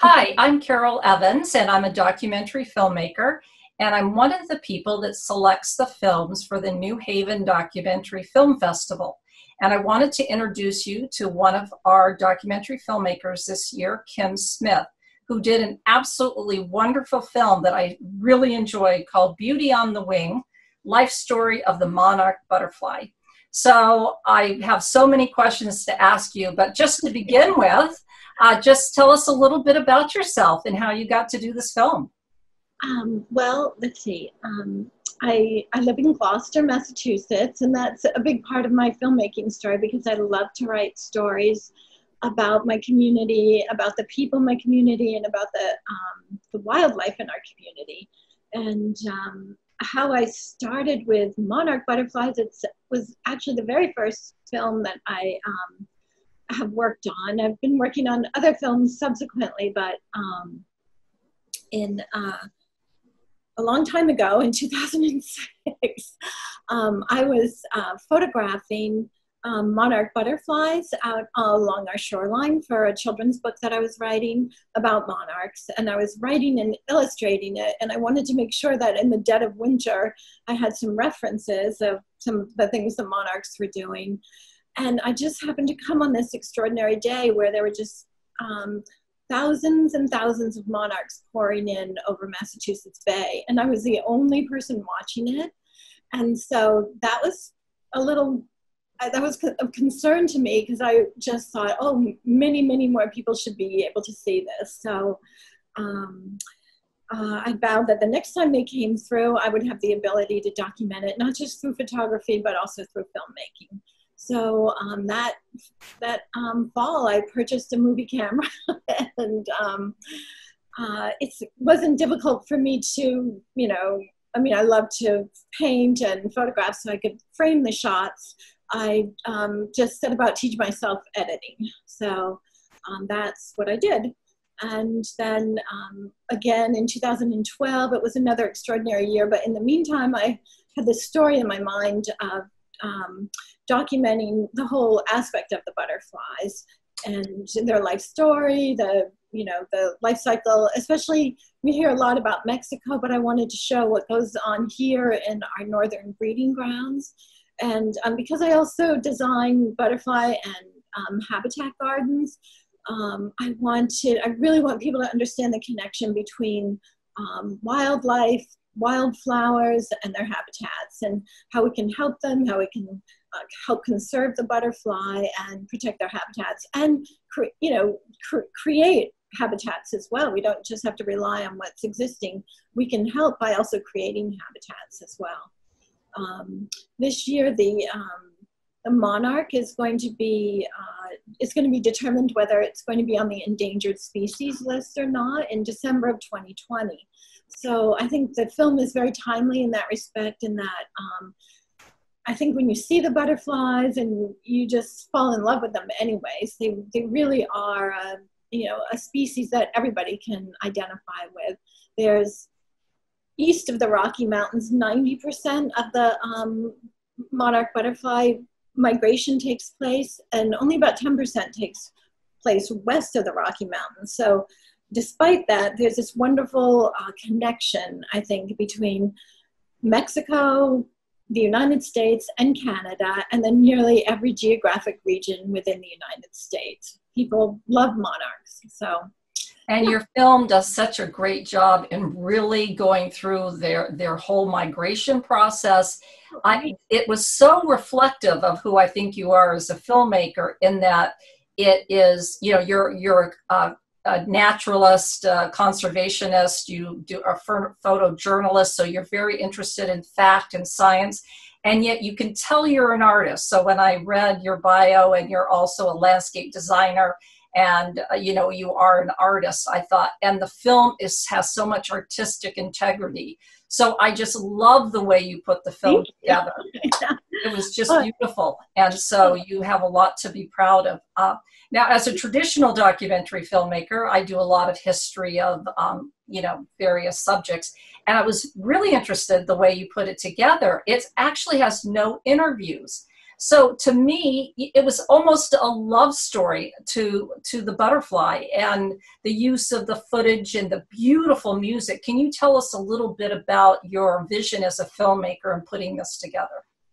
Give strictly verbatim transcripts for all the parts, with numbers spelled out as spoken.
Hi, I'm Carol Evans, and I'm a documentary filmmaker, and I'm one of the people that selects the films for the New Haven Documentary Film Festival. And I wanted to introduce you to one of our documentary filmmakers this year, Kim Smith, who did an absolutely wonderful film that I really enjoyed called Beauty on the Wing: Life Story of the Monarch Butterfly. So I have so many questions to ask you, but just to begin with, Uh, just tell us a little bit about yourself and how you got to do this film. Um, well, let's see. Um, I, I live in Gloucester, Massachusetts, and that's a big part of my filmmaking story because I love to write stories about my community, about the people in my community, and about the, um, the wildlife in our community. And um, how I started with monarch butterflies, it was actually the very first film that I... Um, have worked on. I've been working on other films subsequently, but um, in uh, a long time ago, in two thousand six, um, I was uh, photographing um, monarch butterflies out along our shoreline for a children's book that I was writing about monarchs, and I was writing and illustrating it, and I wanted to make sure that in the dead of winter, I had some references of some of the things the monarchs were doing. And I just happened to come on this extraordinary day where there were just um, thousands and thousands of monarchs pouring in over Massachusetts Bay. And I was the only person watching it. And so that was a little, that was of concern to me because I just thought, oh, many, many more people should be able to see this. So um, uh, I vowed that the next time they came through, I would have the ability to document it, not just through photography, but also through filmmaking. So um, that, that um, fall, I purchased a movie camera, and um, uh, it's, it wasn't difficult for me to, you know, I mean, I love to paint and photograph so I could frame the shots. I um, just set about teaching myself editing. So um, that's what I did. And then um, again, in two thousand twelve, it was another extraordinary year. But in the meantime, I had this story in my mind of Um, documenting the whole aspect of the butterflies and their life story, the, you know, the life cycle. Especially, we hear a lot about Mexico, but I wanted to show what goes on here in our northern breeding grounds. And um, because I also design butterfly and um, habitat gardens, um, I wanted, I really want people to understand the connection between um, wildlife, wildflowers and their habitats, and how we can help them, how we can uh, help conserve the butterfly and protect their habitats, and cre you know cre create habitats as well. We don't just have to rely on what's existing. We can help by also creating habitats as well. Um, this year, the um, the monarch is going to be uh, it's going to be determined whether it's going to be on the endangered species list or not in December of twenty twenty. So I think the film is very timely in that respect, in that um, I think when you see the butterflies and you just fall in love with them anyways, they, they really are a, you know, a species that everybody can identify with. There's, east of the Rocky Mountains, ninety percent of the um, monarch butterfly migration takes place, and only about ten percent takes place west of the Rocky Mountains. So despite that, there's this wonderful uh, connection, I think, between Mexico, the United States, and Canada, and then nearly every geographic region within the United States. People love monarchs, so. And your film does such a great job in really going through their, their whole migration process. I, it was so reflective of who I think you are as a filmmaker, in that it is, you know, you're, you're uh, a naturalist, a conservationist, you do a photojournalist, so you're very interested in fact and science, and yet you can tell you're an artist. So when I read your bio, and you're also a landscape designer, and uh, you know, you are an artist, I thought, and the film is, has so much artistic integrity. So I just love the way you put the film together. It was just beautiful. And so you have a lot to be proud of. Uh, now, as a traditional documentary filmmaker, I do a lot of history of, um, you know, various subjects. And I was really interested the way you put it together. It actually has no interviews. So to me, it was almost a love story to, to the butterfly and the use of the footage and the beautiful music. Can you tell us a little bit about your vision as a filmmaker and putting this together?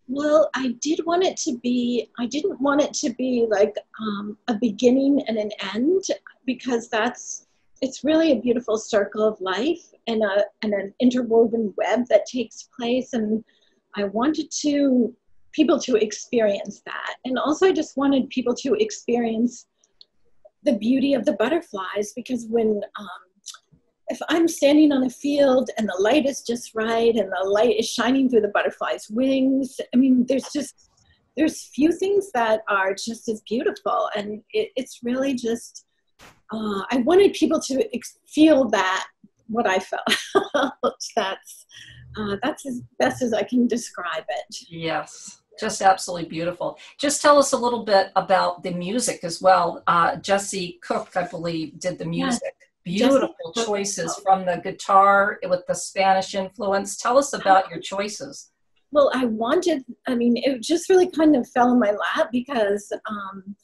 Well, I did want it to be, I didn't want it to be like um, a beginning and an end, because that's, it's really a beautiful circle of life and, a, and an interwoven web that takes place. And I wanted to people to experience that. And also I just wanted people to experience the beauty of the butterflies, because when, um, if I'm standing on a field and the light is just right and the light is shining through the butterfly's wings, I mean, there's just, there's few things that are just as beautiful. And it, it's really just, Uh, I wanted people to ex feel that, what I felt. That's, uh, that's as best as I can describe it. Yes, just absolutely beautiful. Just tell us a little bit about the music as well. Uh, Jesse Cook, I believe, did the music. Yes. Beautiful choices from the guitar with the Spanish influence. Tell us about your choices. Well, I wanted, I mean, it just really kind of fell in my lap because... Um,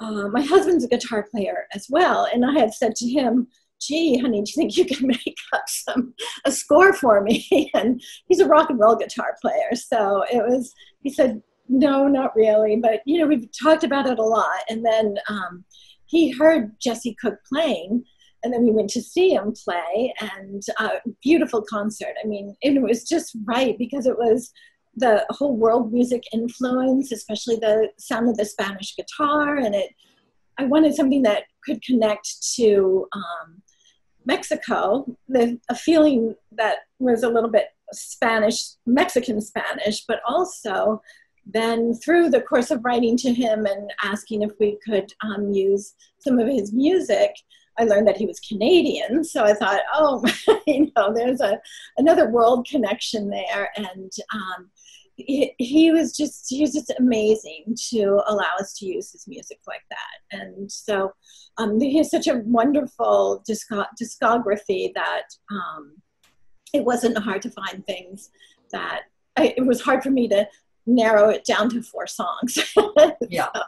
Uh, my husband's a guitar player as well, and I had said to him, gee, honey, do you think you can make up some, a score for me? And he's a rock and roll guitar player, so it was, he said, no, not really, but, you know, we've talked about it a lot. And then um, he heard Jesse Cook playing, and then we went to see him play, and uh, beautiful concert. I mean, and it was just right, because it was the whole world music influence, especially the sound of the Spanish guitar. And it, I wanted something that could connect to um, Mexico, the, a feeling that was a little bit Spanish, Mexican Spanish, but also then through the course of writing to him and asking if we could um, use some of his music, I learned that he was Canadian, so I thought, oh, you know, there's a, another world connection there. And um, he, he was just, he was just amazing to allow us to use his music like that. And so um, he has such a wonderful disco discography that um, it wasn't hard to find things that, I, it was hard for me to narrow it down to four songs. Yeah, so,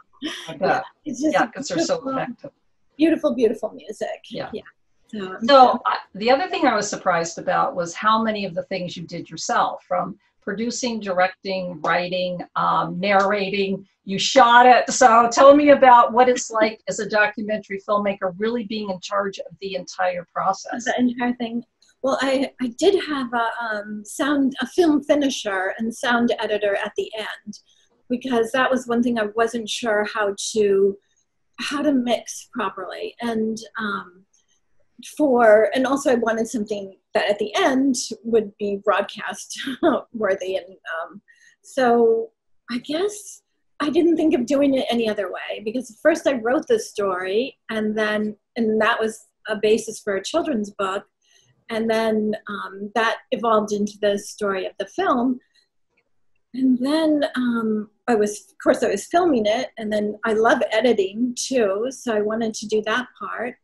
yeah, it's just, yeah, because they're so effective. Beautiful, beautiful music. Yeah. Yeah. So, so I, the other thing I was surprised about was how many of the things you did yourself, from producing, directing, writing, um, narrating, you shot it. So tell me about what it's like as a documentary filmmaker, really being in charge of the entire process. The entire thing. Well, I, I did have a, um, sound, a film finisher and sound editor at the end, because that was one thing I wasn't sure how to how to mix properly. And um, for, and also I wanted something that at the end would be broadcast worthy. And um, so I guess I didn't think of doing it any other way, because first I wrote this story, and then, and that was a basis for a children's book. And then um, that evolved into the story of the film. And then um, I was, of course, I was filming it, and then I love editing too, so I wanted to do that part.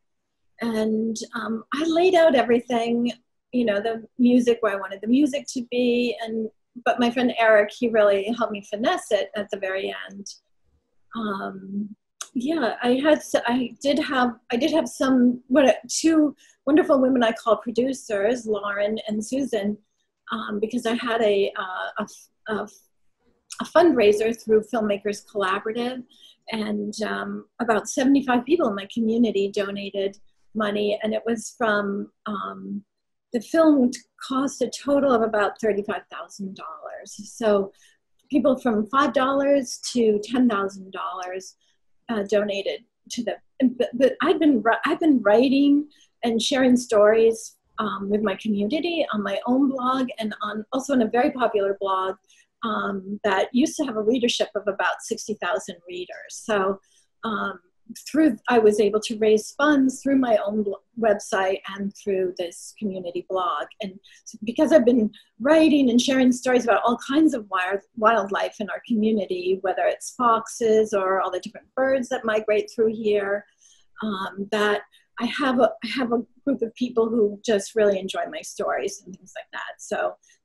And um, I laid out everything, you know, the music, where I wanted the music to be, and but my friend Eric, he really helped me finesse it at the very end. Um, yeah, I had, I did have, I did have some what two wonderful women I call producers, Lauren and Susan, um, because I had a. Uh, a Of a fundraiser through Filmmakers Collaborative, and um, about seventy-five people in my community donated money, and it was from um, the film cost a total of about thirty-five thousand dollars. So people from five dollars to ten thousand dollars uh, donated to the, but, but I've been, I've been writing and sharing stories Um, with my community on my own blog, and on also on a very popular blog um, that used to have a readership of about sixty thousand readers. So um, through, I was able to raise funds through my own website and through this community blog. And because I've been writing and sharing stories about all kinds of wild, wildlife in our community, whether it's foxes or all the different birds that migrate through here, um, that I have a, I have a group of people who just really enjoy my stories and things like that. So,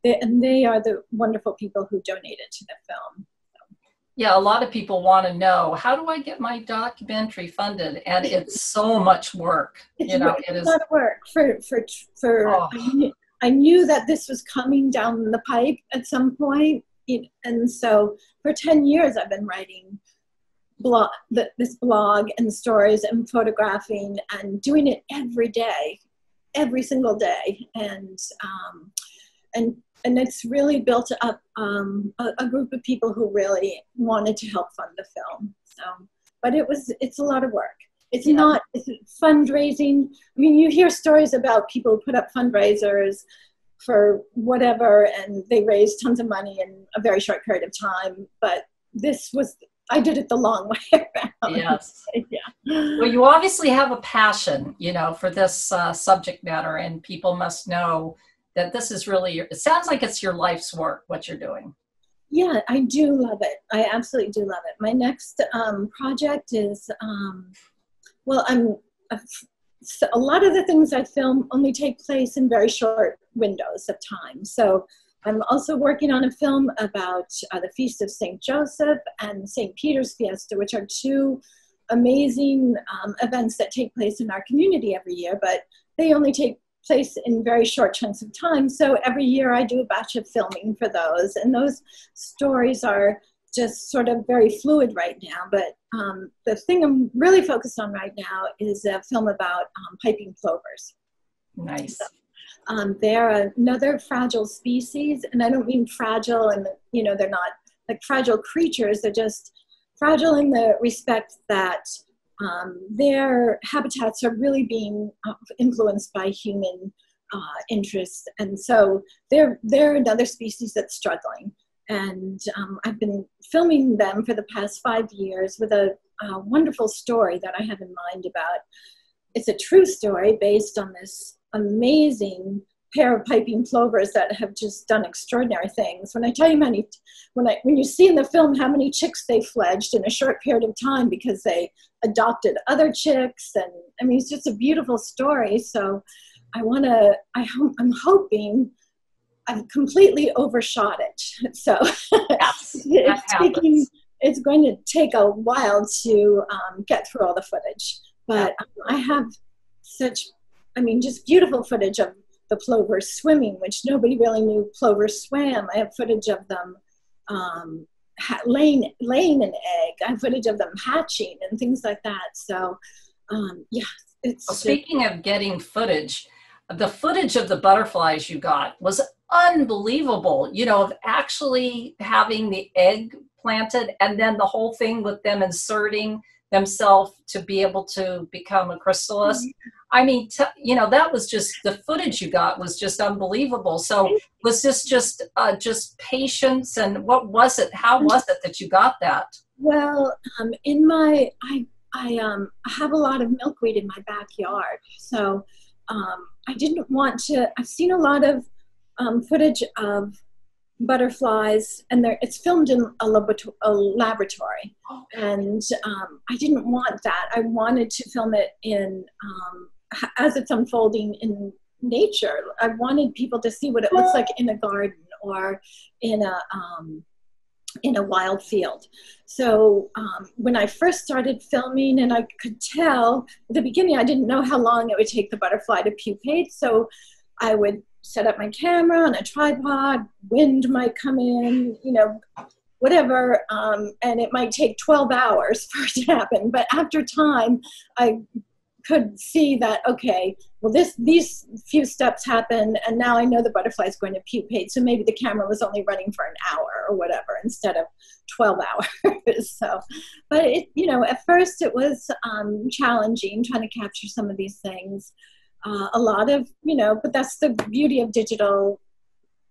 they, and they are the wonderful people who donated to the film. So. Yeah, a lot of people want to know, how do I get my documentary funded? And it's so much work. It's, you know, it is a lot of work for for for. Oh. I, knew, I knew that this was coming down the pipe at some point, and so for ten years I've been writing blog, this blog and stories and photographing and doing it every day, every single day, and um, and. And it's really built up um, a, a group of people who really wanted to help fund the film. So, but it was, it's a lot of work. It's yeah. not it's fundraising. I mean, you hear stories about people who put up fundraisers for whatever, and they raise tons of money in a very short period of time. But this was, I did it the long way around. Yes. Yeah. Well, you obviously have a passion, you know, for this uh, subject matter, and people must know that this is really, your, it sounds like it's your life's work, what you're doing. Yeah, I do love it. I absolutely do love it. My next um, project is, um, well, I'm, a, a lot of the things I film only take place in very short windows of time. So I'm also working on a film about uh, the Feast of Saint Joseph and Saint Peter's Fiesta, which are two amazing um, events that take place in our community every year, but they only take place in very short chunks of time. So every year I do a batch of filming for those. And those stories are just sort of very fluid right now. But um, the thing I'm really focused on right now is a film about um, piping plovers. Nice. So, um, they're another fragile species. And I don't mean fragile and, you know, they're not like fragile creatures. They're just fragile in the respect that Um, their habitats are really being influenced by human uh, interests, and so they're, they're another species that's struggling. And um, I've been filming them for the past five years with a, a wonderful story that I have in mind about. It's a true story based on this amazing pair of piping plovers that have just done extraordinary things. When I tell you many, when I when you see in the film how many chicks they fledged in a short period of time because they adopted other chicks, and I mean it's just a beautiful story. So I want to. I hope I'm hoping I've completely overshot it. So yes, it's taking. It's going to take a while to um, get through all the footage, but um, I have such. I mean, just beautiful footage of the plover swimming, which nobody really knew plover swam. I have footage of them um, ha laying, laying an egg. I have footage of them hatching and things like that. So, um, yeah. It's well, speaking of getting footage, the footage of the butterflies you got was unbelievable, you know, of actually having the egg planted and then the whole thing with them inserting themselves to be able to become a chrysalis. Mm-hmm. I mean, t you know, that was just, the footage you got was just unbelievable. So was this just, uh, just patience, and what was it? How was it that you got that? Well, um, in my, I, I um, have a lot of milkweed in my backyard. So um, I didn't want to, I've seen a lot of um, footage of butterflies, and they're, it's filmed in a, laborato a laboratory. Oh. And um, I didn't want that. I wanted to film it in, um, as it's unfolding in nature. I wanted people to see what it looks like in a garden or in a, um, in a wild field. So um, when I first started filming, and I could tell at the beginning, I didn't know how long it would take the butterfly to pupate. So I would set up my camera on a tripod, wind might come in, you know, whatever, um, and it might take twelve hours for it to happen. But after time, I could see that, okay, well, this, these few steps happen, and now I know the butterfly is going to pupate, so maybe the camera was only running for an hour or whatever instead of twelve hours. So, but, it, you know, at first it was um, challenging trying to capture some of these things. Uh, a lot of, you know, but that's the beauty of digital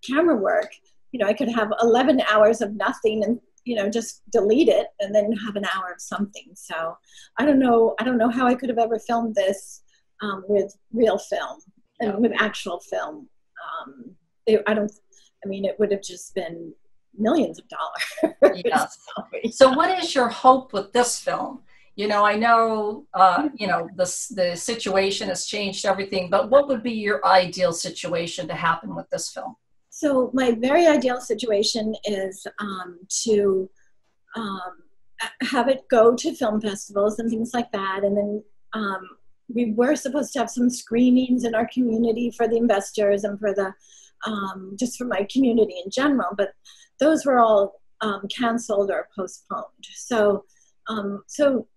camera work. You know, I could have eleven hours of nothing and, you know, just delete it and then have an hour of something. So I don't know. I don't know how I could have ever filmed this um, with real film and with actual film. Um, it, I don't, I mean, it would have just been millions of dollars. Yes. So, yeah. So what is your hope with this film? You know, I know, uh, you know, the, the situation has changed everything, but what would be your ideal situation to happen with this film? So my very ideal situation is um, to um, have it go to film festivals and things like that. And then um, we were supposed to have some screenings in our community for the investors and for the, um, just for my community in general, but those were all um, canceled or postponed. So, um, so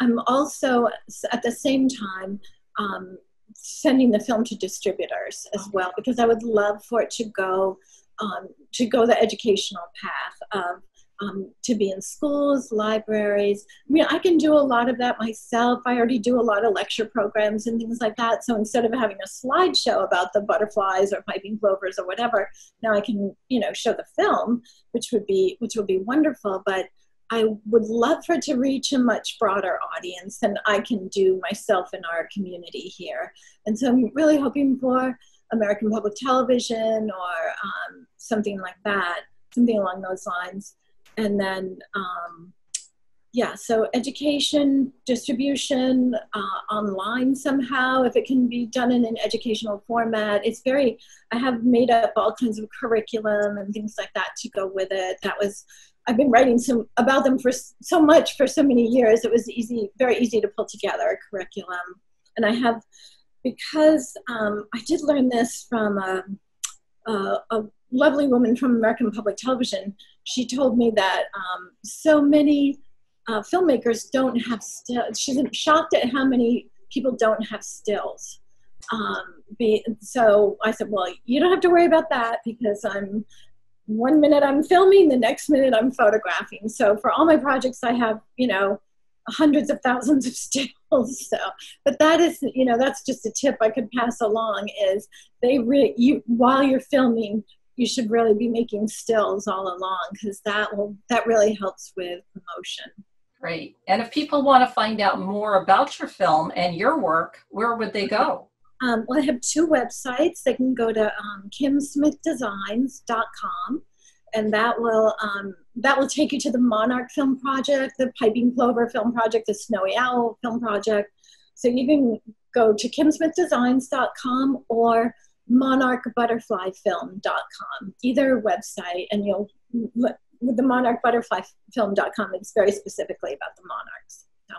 I'm also at the same time um, sending the film to distributors as well, because I would love for it to go um, to go the educational path of um, to be in schools, libraries. I mean, I can do a lot of that myself. I already do a lot of lecture programs and things like that. So instead of having a slideshow about the butterflies or piping plovers or whatever, now I can, you know, show the film, which would be which would be wonderful. But I would love for it to reach a much broader audience than I can do myself in our community here. And so I'm really hoping for American Public Television or um, something like that, something along those lines. And then, um, yeah, so education, distribution, uh, online somehow, if it can be done in an educational format. It's very, I have made up all kinds of curriculum and things like that to go with it. That was, I've been writing some about them for so much for so many years. It was easy, very easy to pull together a curriculum. And I have, because um, I did learn this from a, a, a lovely woman from American Public Television. She told me that um, so many uh, filmmakers don't have stills. She's shocked at how many people don't have stills. Um, be, so I said, well, you don't have to worry about that, because I'm, one minute I'm filming, the next minute I'm photographing. So for all my projects, I have, you know, hundreds of thousands of stills. So, but that is, you know, that's just a tip I could pass along, is they really, you, while you're filming, you should really be making stills all along, because that will, that really helps with promotion. Great. And if people want to find out more about your film and your work, where would they go? Um, well, I have two websites. They can go to um, kim smith designs dot com, and that will um, that will take you to the Monarch Film Project, the Piping Plover Film Project, the Snowy Owl Film Project. So you can go to kim smith designs dot com or monarch butterfly film dot com, either website, and you'll, with the monarch butterfly film dot com, it's very specifically about the monarchs. So.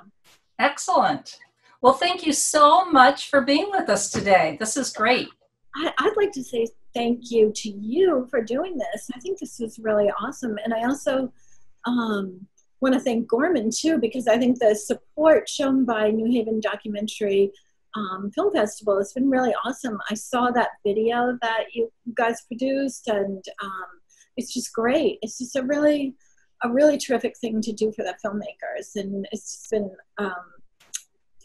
Excellent. Well, thank you so much for being with us today. This is great. I, I'd like to say thank you to you for doing this. I think this is really awesome. And I also um, want to thank Gorman, too, because I think the support shown by New Haven Documentary um, Film Festival has been really awesome. I saw that video that you guys produced, and um, it's just great. It's just a really, a really terrific thing to do for the filmmakers. And it's just been... Um,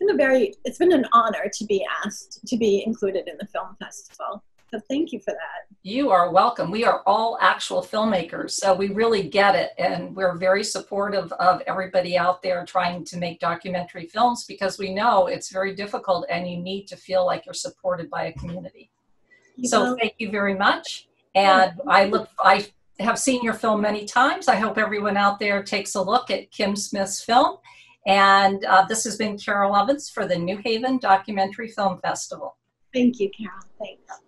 Been a very, it's been an honor to be asked to be included in the film festival. So thank you for that. You are welcome. We are all actual filmmakers, so we really get it, and we're very supportive of everybody out there trying to make documentary films, because we know it's very difficult and you need to feel like you're supported by a community. You so know. Thank you very much. And I look, I have seen your film many times. I hope everyone out there takes a look at Kim Smith's film. And uh, this has been Carol Evans for the New Haven Documentary Film Festival. Thank you, Carol. Thanks.